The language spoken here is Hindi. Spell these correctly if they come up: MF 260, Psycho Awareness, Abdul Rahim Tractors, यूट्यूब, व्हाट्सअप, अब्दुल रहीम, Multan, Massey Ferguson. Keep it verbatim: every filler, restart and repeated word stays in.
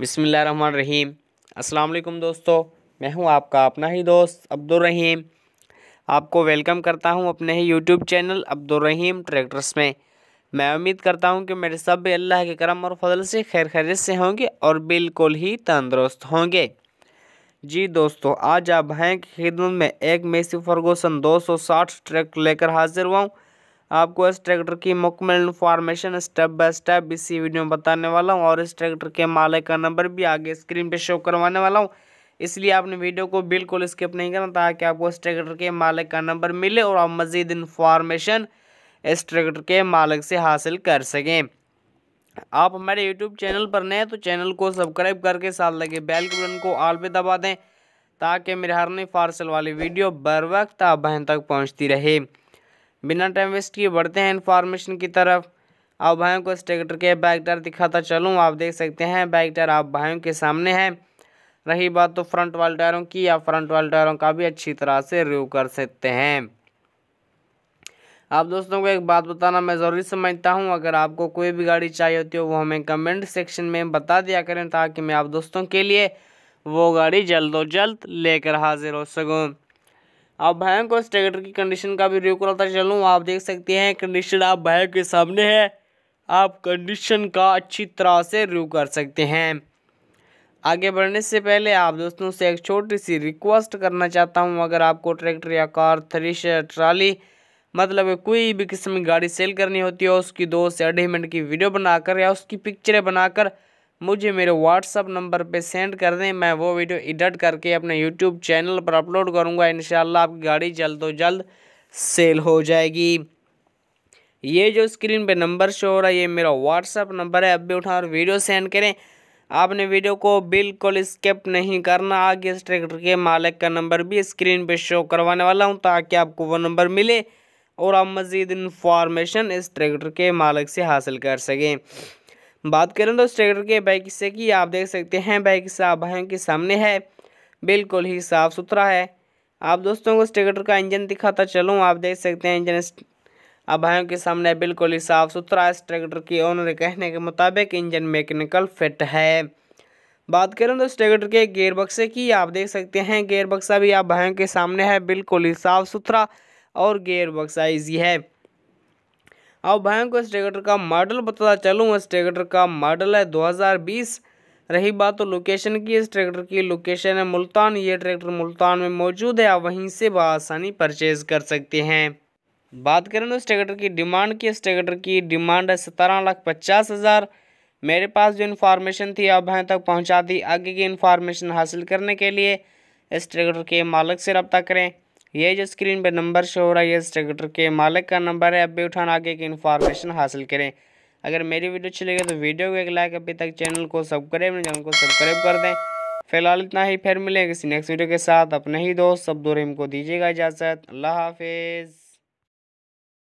बिस्मिल्लाहिर्रहमानिर्रहीम। अस्सलाम वालेकुम दोस्तों, मैं हूं आपका अपना ही दोस्त अब्दुल रहीम। आपको वेलकम करता हूं अपने ही यूट्यूब channel अब्दुल रहीम tractors में। मैं उम्मीद करता हूं कि मेरे सब अल्लाह के करम और फजल से खैर खैरियत से होंगे और बिल्कुल ही तंदुरुस्त होंगे। जी दोस्तों, आज आप भाई की खिदमत में एक मैसी फर्गुसन दो सौ साठ ट्रैक्टर लेकर हाजिर हुआ हूँ। आपको इस ट्रैक्टर की मुकम्मल इन्फॉर्मेशन स्टेप बाय स्टेप इसी वीडियो में बताने वाला हूं और इस ट्रैक्टर के मालिक का नंबर भी आगे स्क्रीन पे शो करवाने वाला हूं। इसलिए आपने वीडियो को बिल्कुल स्किप नहीं करना ताकि आपको इस ट्रैक्टर के मालिक का नंबर मिले और आप मज़ीद इन्फॉर्मेशन इस ट्रैक्टर के मालिक से हासिल कर सकें। आप हमारे यूट्यूब चैनल पर नए तो चैनल को सब्सक्राइब करके साथ लगे बेल के बटन को ऑल पे दबा दें ताकि मेरे हर नई फारसल वाली वीडियो बर वक्त आप बहन तक पहुँचती रहे। बिना टाइम वेस्ट किए बढ़ते हैं इन्फॉर्मेशन की तरफ। आप भाइयों को इस ट्रैक्टर के बैक टायर दिखाता चलूँ। आप देख सकते हैं बैक टायर आप भाइयों के सामने है। रही बात तो फ्रंट वाले टायरों की, आप फ्रंट वाले टायरों का भी अच्छी तरह से रिव्यू कर सकते हैं। आप दोस्तों को एक बात बताना मैं ज़रूरी समझता हूँ, अगर आपको कोई भी गाड़ी चाहिए होती हो वो हमें कमेंट सेक्शन में बता दिया करें ताकि मैं आप दोस्तों के लिए वो गाड़ी जल्द और जल्द लेकर हाजिर हो सकूँ। आप भाइयों को इस ट्रैक्टर की कंडीशन का भी रिव्यू कराता चलूँ। आप देख सकते हैं कंडीशन आप भाइयों के सामने है, आप कंडीशन का अच्छी तरह से रिव्यू कर सकते हैं। आगे बढ़ने से पहले आप दोस्तों से एक छोटी सी रिक्वेस्ट करना चाहता हूं, अगर आपको ट्रैक्टर या कार थ्रेशर ट्राली मतलब कोई भी किस्म की गाड़ी सेल करनी होती है हो, उसकी दो से अढ़ाई मिनट की वीडियो बनाकर या उसकी पिक्चरें बनाकर मुझे मेरे व्हाट्सअप नंबर पे सेंड कर दें। मैं वो वीडियो एडिट करके अपने यूट्यूब चैनल पर अपलोड करूंगा। इंशाल्लाह आपकी गाड़ी जल्द से जल्द सेल हो जाएगी। ये जो स्क्रीन पे नंबर शो हो रहा है ये मेरा व्हाट्सअप नंबर है, अब भी उठा और वीडियो सेंड करें। आपने वीडियो को बिल्कुल स्किप नहीं करना। आगे इस ट्रैक्टर के मालिक का नंबर भी स्क्रीन पर शो करवाने वाला हूँ ताकि आपको वो नंबर मिले और आप मज़ीद इन्फॉर्मेशन इस ट्रैक्टर के मालिक से हासिल कर सकें। बात करें तो इस ट्रैक्टर के बाइक हिस्से की, आप देख सकते हैं बाइक हिस्सा भाइयों के सामने है, बिल्कुल ही साफ़ सुथरा है। आप दोस्तों को इस ट्रैक्टर का इंजन दिखाता चलूँ। आप देख सकते हैं इंजन आप भाइयों के सामने बिल्कुल ही साफ़ सुथरा है। इस ट्रैक्टर की ओनर के कहने के मुताबिक इंजन मैकेनिकल फिट है। बात करें तो इस ट्रैक्टर के गेयर बक्से की, आप देख सकते हैं गेयर बक्सा भी आप भाइयों के सामने है, बिल्कुल ही साफ़ सुथरा और गेयर बक्सा ईजी है। अब भाइयों को इस ट्रैक्टर का मॉडल बताता चलूँ। इस ट्रैक्टर का मॉडल है दो हज़ार बीस। रही बात तो लोकेशन की, इस ट्रैक्टर की लोकेशन है मुल्तान। ये ट्रैक्टर मुल्तान में मौजूद है, आप वहीं से बआसानी परचेज़ कर सकते हैं। बात करें इस ट्रैक्टर की डिमांड की, इस ट्रैक्टर की डिमांड है सत्रह लाख पचास हज़ार। मेरे पास जो इन्फॉर्मेशन थी आप भाइयों तक पहुँचा दी। आगे की इन्फॉर्मेशन हासिल करने के लिए इस ट्रैक्टर के मालिक से रब्ता करें। ये जो स्क्रीन पे नंबर शो हो रहा है ये इस ट्रैक्टर के मालिक का नंबर है, अब भी उठाना आगे की इन्फॉर्मेशन हासिल करें। अगर मेरी वीडियो अच्छी लगे तो वीडियो को एक लाइक, अभी तक चैनल को सब्सक्राइब चैनल को सब्सक्राइब कर दें। फिलहाल इतना ही, फिर मिलेंगे किसी नेक्स्ट वीडियो के साथ। अपने ही दोस्त अब्दुल रहीम को दीजिएगा इजाज़त। अल्लाह हाफिज़।